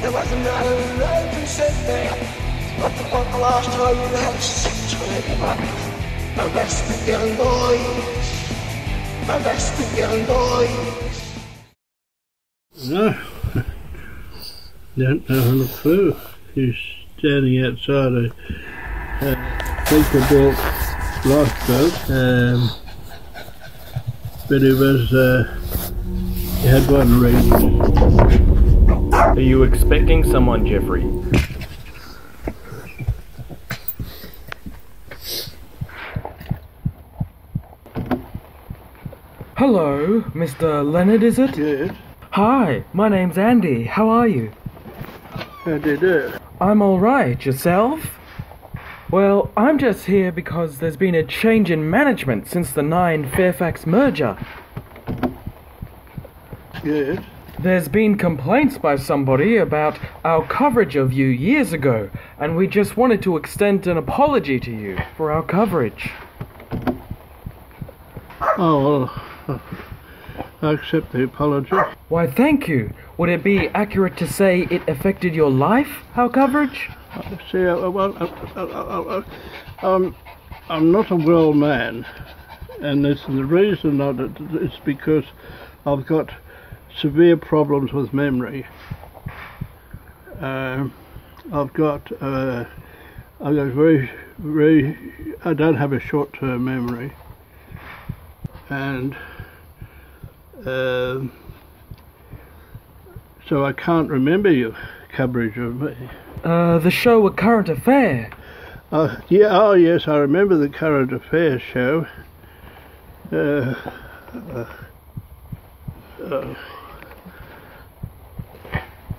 There was another road and sit there. What the fuck the last time you had sex with anybody? My best young boy. My best young boy. No. Don't have a clue. He's standing outside a Tinkerbell lifeboat. But it was, he had one ring. Are you expecting someone, Geoffrey? Hello, Mr. Leonard, is it? Yes. Hi, my name's Andy. How are you? How do you do? I'm alright. Yourself? Well, I'm just here because there's been a change in management since the 9 Fairfax merger. Yes. There's been complaints by somebody about our coverage of you years ago, and we just wanted to extend an apology to you for our coverage. Oh, well, I accept the apology. Why, thank you. Would it be accurate to say it affected your life, our coverage? See, well, I'm not a well man, and it's the reason that it's because I've got severe problems with memory. I've got very, I don't have a short-term memory, and so I can't remember your coverage of me. The show A Current Affair. Yeah. Oh yes, I remember the Current Affair show.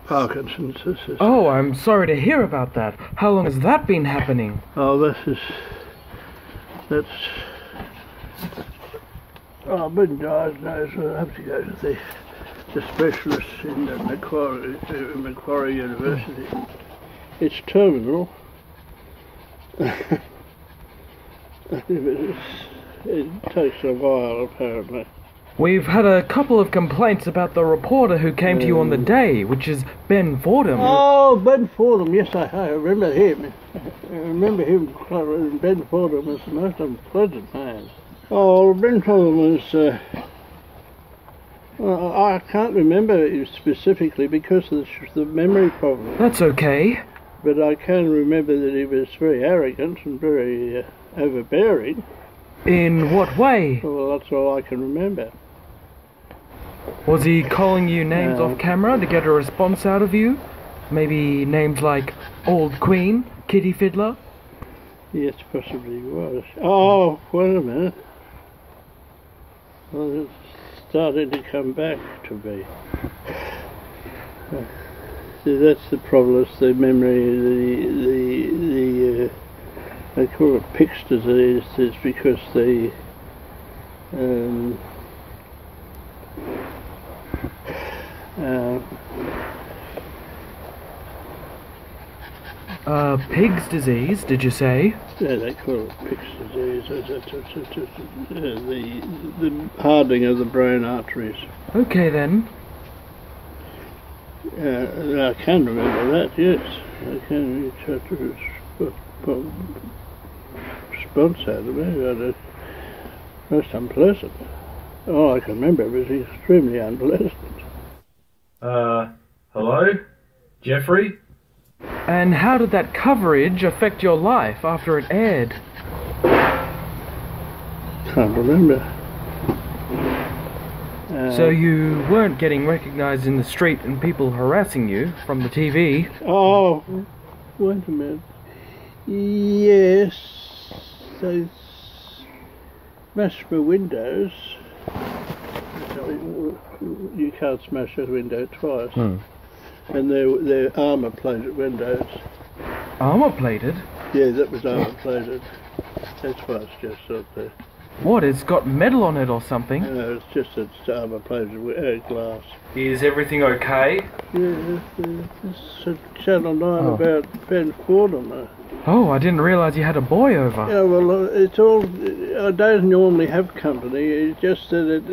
Parkinson's. Oh, I'm sorry to hear about that. How long has that been happening? Oh, that's... Oh, I've been diagnosed. I'll have to go to the specialist in the Macquarie University. It's terminal. It takes a while, apparently. We've had a couple of complaints about the reporter who came to you on the day, which is Ben Fordham. Oh, Ben Fordham, yes, I remember him. I remember him. Ben Fordham was the most unpleasant man. Oh, Ben Fordham was... I can't remember him specifically because of the memory problem. That's okay. But I can remember that he was very arrogant and very overbearing. In what way? Well, that's all I can remember. Was he calling you names off camera to get a response out of you? Maybe names like Old Queen, Kitty Fiddler? Yes, possibly he was. Oh, wait a minute. Well, it's starting to come back to me. See, that's the problem, it's the memory, they call it Pick's disease. It's because the... Pig's disease, did you say? Yeah, they call it Pick's disease. The hardening of the brain arteries. Okay, then. I can remember that, yes. I can remember response out of me. Most unpleasant. All I can remember was extremely unpleasant. Hello? Geoffrey? And how did that coverage affect your life after it aired? Can't remember. So you weren't getting recognised in the street and people harassing you from the TV? Oh, wait a minute. Yes, those smashed my windows. You can't smash a window twice. Mm. And they're armour-plated windows. Armour-plated? Yeah, that was armour-plated. That's why it's just up there. What, it's got metal on it or something? No, it's just a plate of glass. Is everything okay? Yeah, it's a Channel 9 about Ben Fordham. Oh, I didn't realise you had a boy over. Yeah, well, it's all... I don't normally have company, it's just that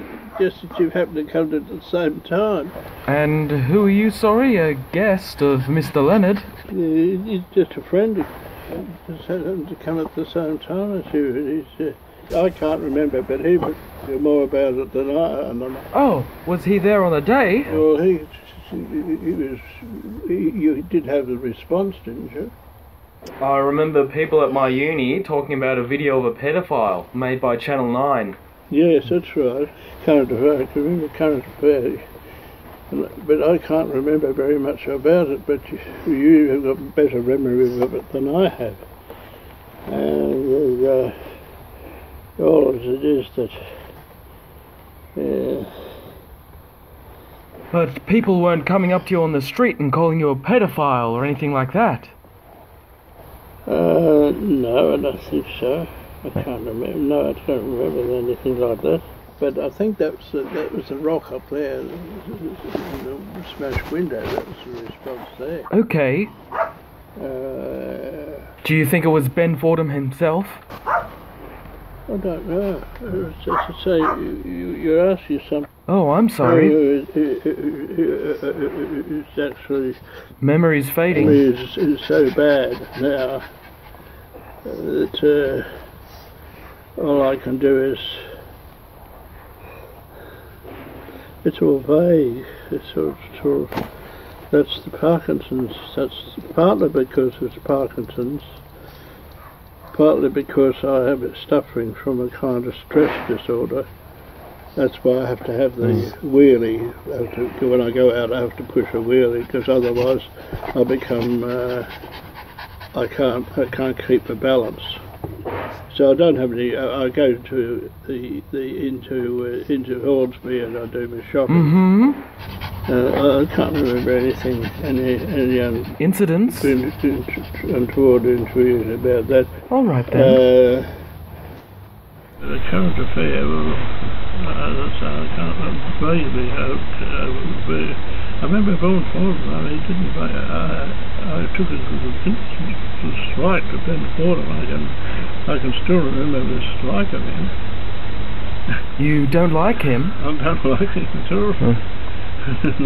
you happen to come at the same time. And who are you, sorry? A guest of Mr. Leonard? Yeah, he's just a friend. Just happened to come at the same time as you. He's... I can't remember, but he knew more about it than I. Oh, was he there on the day? Well, he was. You did have the response, didn't you? I remember people at my uni talking about a video of a pedophile made by Channel 9. Yes, that's right. Current Affair. I can remember Current Affair, but I can't remember very much about it. But you have got better memory of it than I have. And all it is that... Yeah. But people weren't coming up to you on the street and calling you a pedophile or anything like that? No, I don't think so. I can't remember. No, I don't remember anything like that. But I think that was the rock up there, the smashed window. That was the response there. Okay. Do you think it was Ben Fordham himself? I don't know. As I say, you're asking something. Oh, I'm sorry. It's actually... Memory's fading. It's so bad now that all I can do is... It's all vague. It's all that's the Parkinson's. That's partly because it's Parkinson's. Partly because I am suffering from a kind of stress disorder. That's why I have to have the wheelie. When I go out, I have to push a wheelie, because otherwise I become... I can't keep the balance. So I don't have any... I go to into Hornsby and I do my shopping. Mm-hmm. I can't remember anything, any incidents untoward injuries about that. All right then. The Current Affair, well, as I say, I can't vaguely I remember Ben Fordham. I mean, didn't I took it to the strike of Ben Fordham. I can still remember the strike of him. You don't like him? I don't like him at all. Because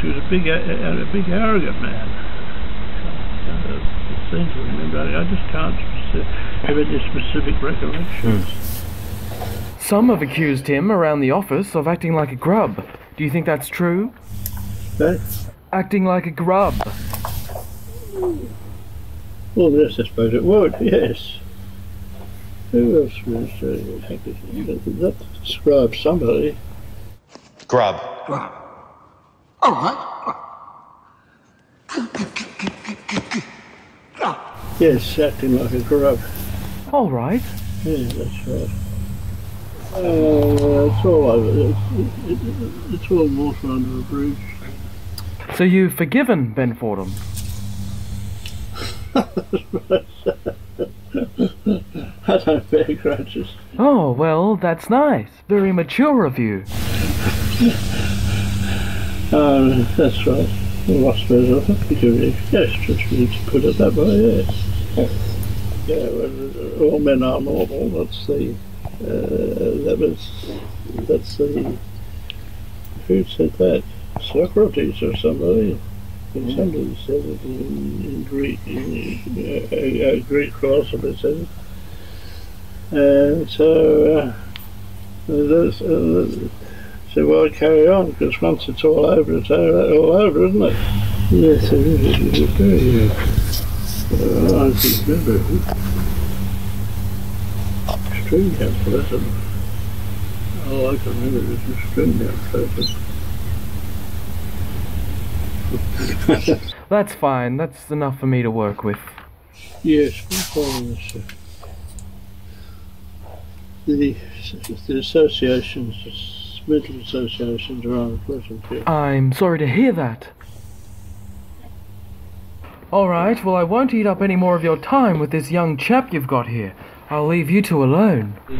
he was a big arrogant man. I seem to remember. I just can't have any specific recollections. Some have accused him around the office of acting like a grub. Do you think that's true? That's acting like a grub. Well, yes, I suppose it would. Yes. Who else was acting? That describes somebody. Grub. Grub. All right. Grub. Yes, acting like a grub. All right. Yeah, that's right. It's all over. It's all water under a bridge. So you've forgiven Ben Fordham? I don't bear grudges. Oh, well, that's nice. Very mature of you. That's right. Well, I suppose I think you just put it that way, yes. Yeah, well, all men are normal, that's the... Who said that? Socrates or somebody. And somebody said it in Greek, a Greek philosopher said it. And so why carry on? Because once it's all over, isn't it? Yes, it is very I string calculator. All I can remember is a string calculator. That's fine. That's enough for me to work with. Yes, we're following this. The associations, mental associations are unpleasant here. I'm sorry to hear that. All right, well, I won't eat up any more of your time with this young chap you've got here. I'll leave you two alone. I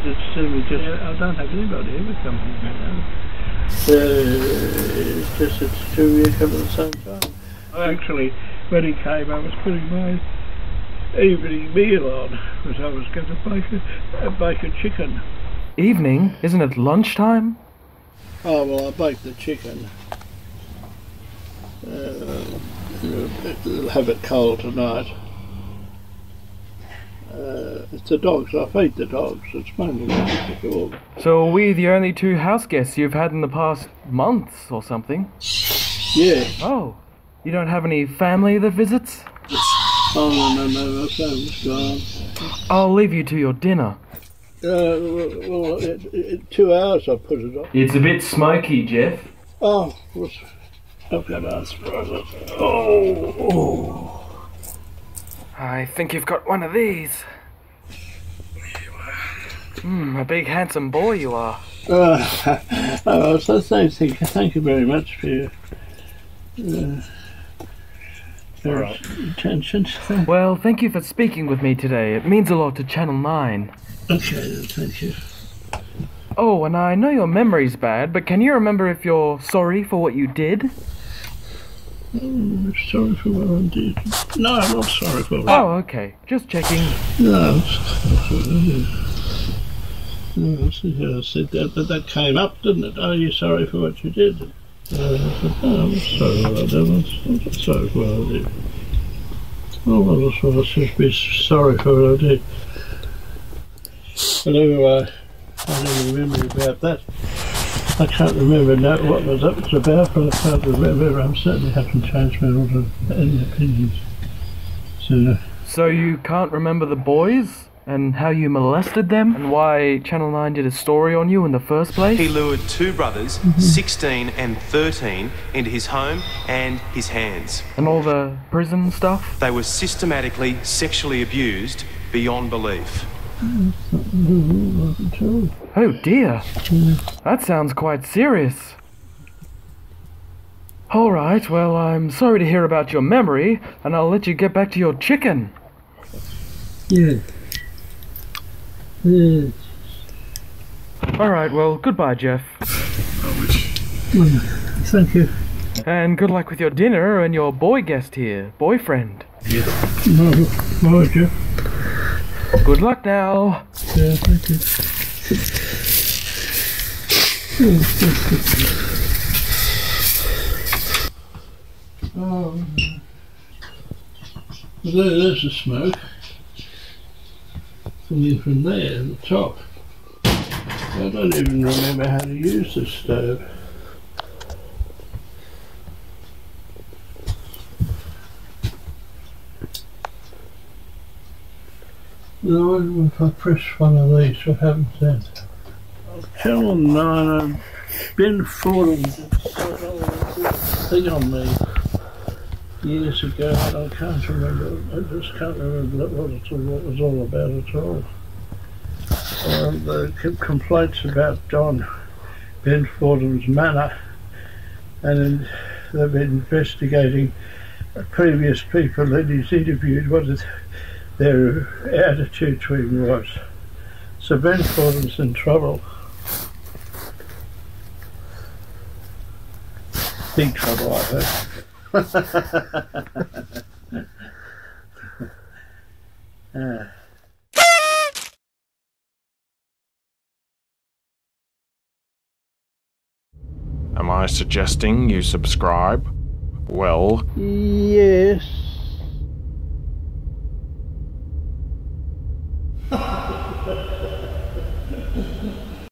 don't have anybody ever come here. So it's just it's two we come at the same time. Actually, when he came, I was putting my evening meal on, because I was going to bake a chicken. Evening? Isn't it lunchtime? Oh, well, I baked the chicken. It'll have it cold tonight. It's the dogs, I feed the dogs, it's mainly the dog. So are we the only two house guests you've had in the past months or something? Yeah. Oh, you don't have any family that visits? Oh, no, my family's gone. I'll leave you to your dinner. Well, 2 hours I put it on. It's a bit smoky, Geoff. Oh, I've got eyes for it. Oh. I think you've got one of these. A big handsome boy you are. Oh, so thank you very much for your attention. Well, thank you for speaking with me today. It means a lot to Channel 9. Okay, thank you. Oh, and I know your memory's bad, but can you remember if you're sorry for what you did? Sorry for what I did. No, I'm not sorry for that. Oh, okay. Just checking. No. I said that, but that came up, didn't it? Are you sorry for what you did? I said, no, I'm sorry for what I did. I'm not sorry for what I did. All I was supposed to be sorry for what I did. But anyway, I don't remember about that. I can't remember now what was up to about, but I can't remember. I certainly haven't changed my order any opinions. So you can't remember the boys and how you molested them and why Channel 9 did a story on you in the first place? He lured two brothers, 16 and 13, into his home and his hands. And all the prison stuff? They were systematically sexually abused beyond belief. Oh dear, that sounds quite serious. All right, well, I'm sorry to hear about your memory, and I'll let you get back to your chicken. Yeah. All right, well, goodbye, Geoff. Thank you. And good luck with your dinner and your boy guest here, boyfriend. Yeah. Bye, Geoff. Good luck now. Yeah, thank you. There's the smoke coming from there at the top. I don't even remember how to use this stove. No, I wonder if I press one of these, what happens then? Channel 9, Ben Fordham thing on me years ago, and I can't remember, I just can't remember what it was all about at all. There were complaints about Ben Fordham's manor, and they've been investigating previous people that he's interviewed, their attitude to him was. So Ben Fordham's in trouble. Big trouble, I hope. Am I suggesting you subscribe? Well... yes.